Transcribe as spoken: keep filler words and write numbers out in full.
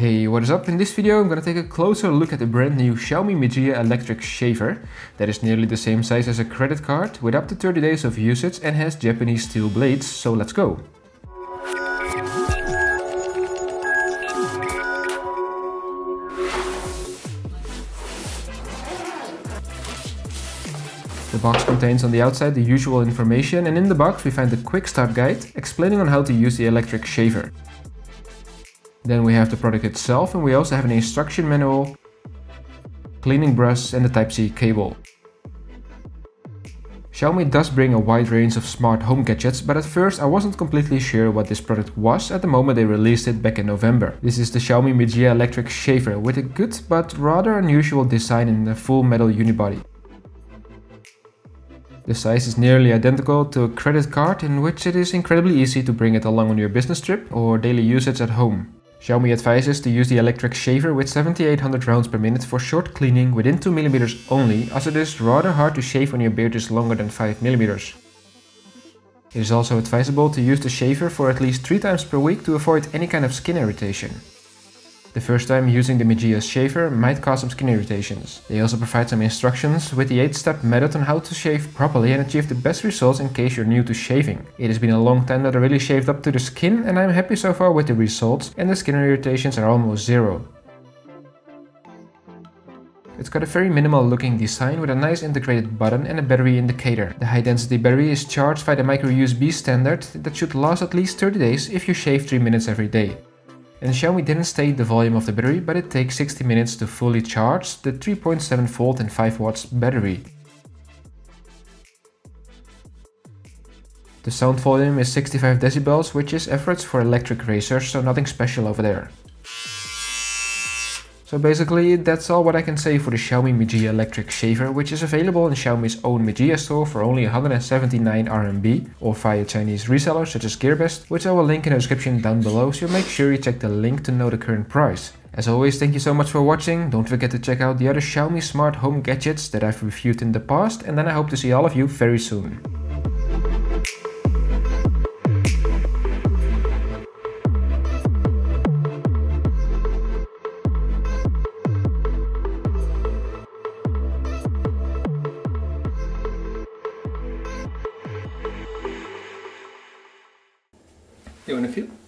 Hey, what is up? In this video I'm going to take a closer look at the brand new Xiaomi Mijia electric shaver that is nearly the same size as a credit card with up to thirty days of usage and has Japanese steel blades, so let's go! The box contains on the outside the usual information, and in the box we find the quick start guide explaining on how to use the electric shaver. Then we have the product itself, and we also have an instruction manual, cleaning brush and the Type C cable. Xiaomi does bring a wide range of smart home gadgets, but at first I wasn't completely sure what this product was at the moment they released it back in November. This is the Xiaomi Mijia electric shaver with a good but rather unusual design in a full metal unibody. The size is nearly identical to a credit card, in which it is incredibly easy to bring it along on your business trip or daily usage at home. Xiaomi advises to use the electric shaver with seventy-eight hundred rounds per minute for short cleaning within two millimeters only, as it is rather hard to shave when your beard is longer than five millimeters. It is also advisable to use the shaver for at least three times per week to avoid any kind of skin irritation. The first time using the Mijia shaver might cause some skin irritations. They also provide some instructions with the eight step method on how to shave properly and achieve the best results in case you're new to shaving. It has been a long time that I really shaved up to the skin, and I'm happy so far with the results, and the skin irritations are almost zero. It's got a very minimal looking design with a nice integrated button and a battery indicator. The high density battery is charged by the micro U S B standard that should last at least thirty days if you shave three minutes every day. And Xiaomi didn't state the volume of the battery, but it takes sixty minutes to fully charge the three point seven volt and five watts battery. The sound volume is sixty-five decibels, which is average for electric razors, so nothing special over there. So basically, that's all what I can say for the Xiaomi Mijia electric shaver, which is available in Xiaomi's own Mijia store for only one hundred seventy-nine R M B, or via Chinese resellers such as Gearbest, which I will link in the description down below, so make sure you check the link to know the current price. As always, thank you so much for watching. Don't forget to check out the other Xiaomi smart home gadgets that I've reviewed in the past, and then I hope to see all of you very soon. You wanna feel?